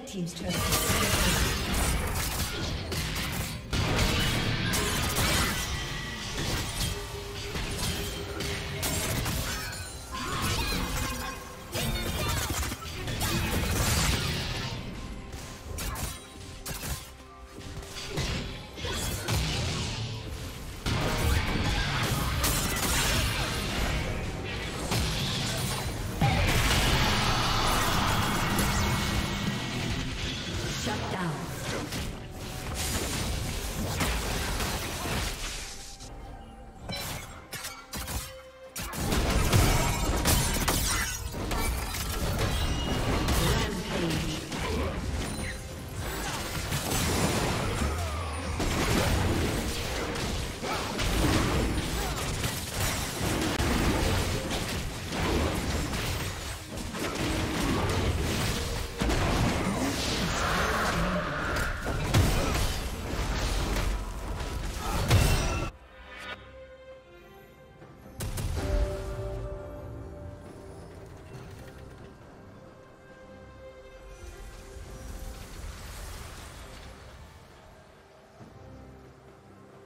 Red team's turret has been destroyed.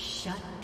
Shut up.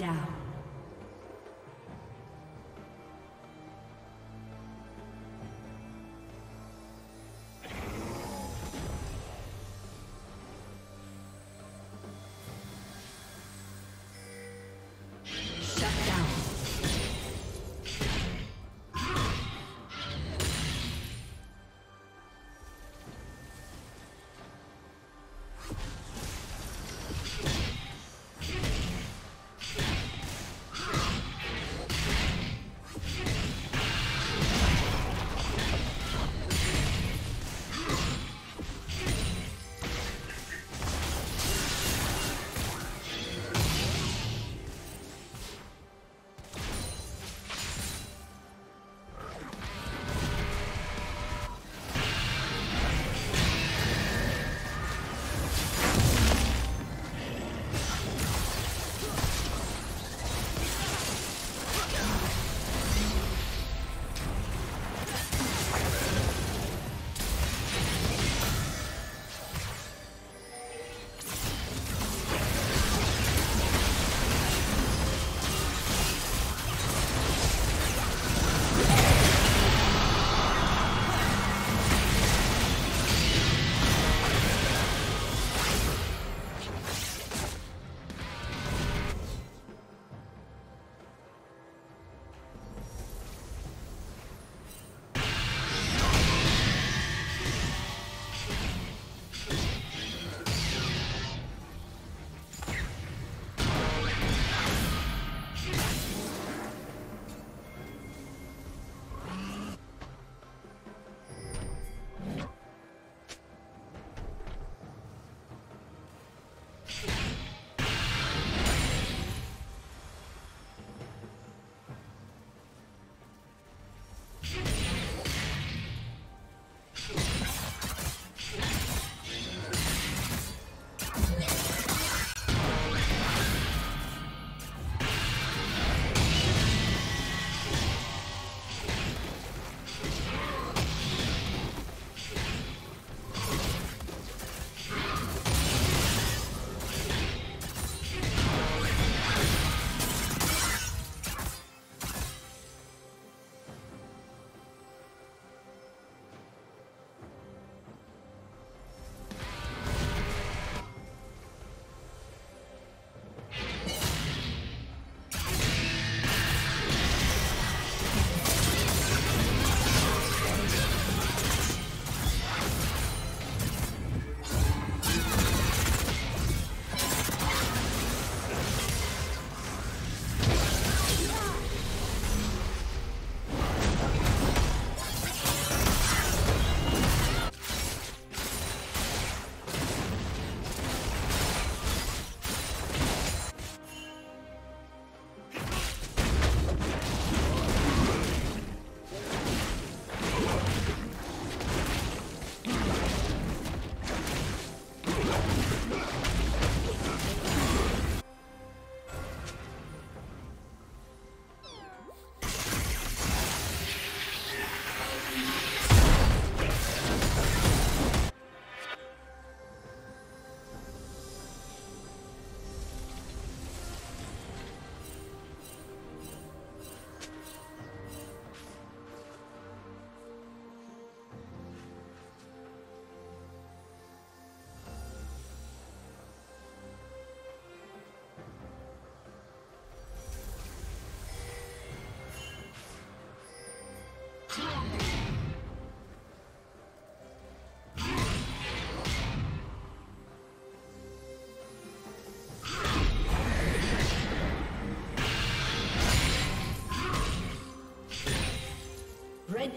Red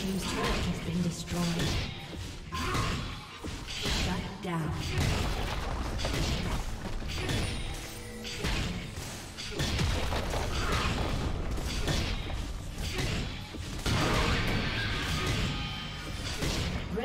Team's turret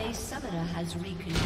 A summoner has reconnected.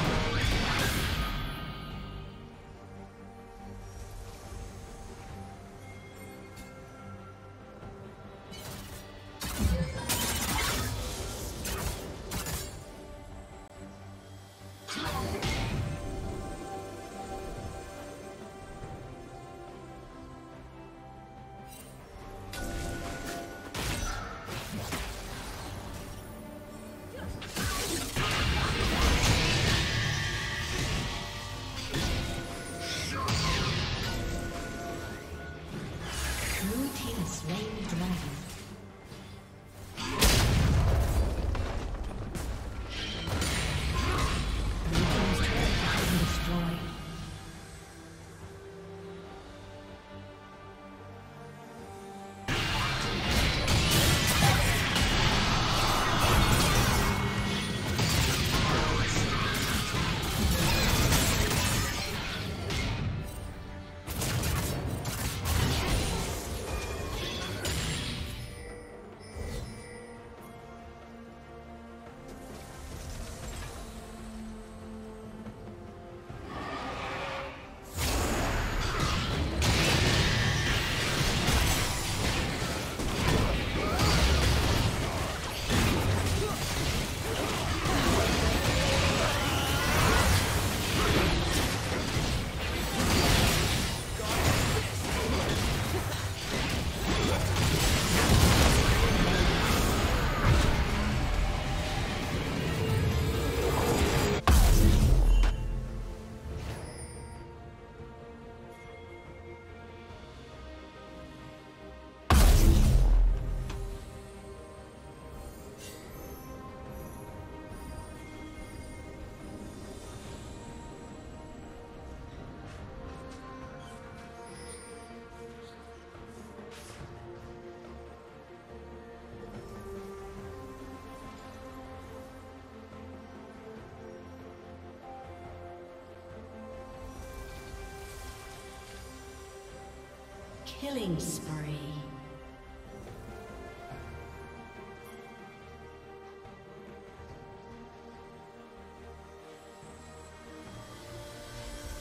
Killing spree.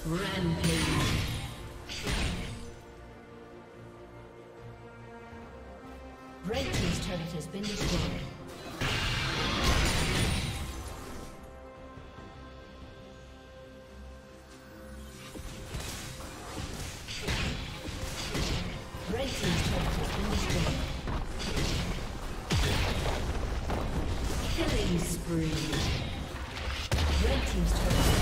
Rampage. Red Team's turret has been destroyed. Red Team's turret has been destroyed. Red Team's turret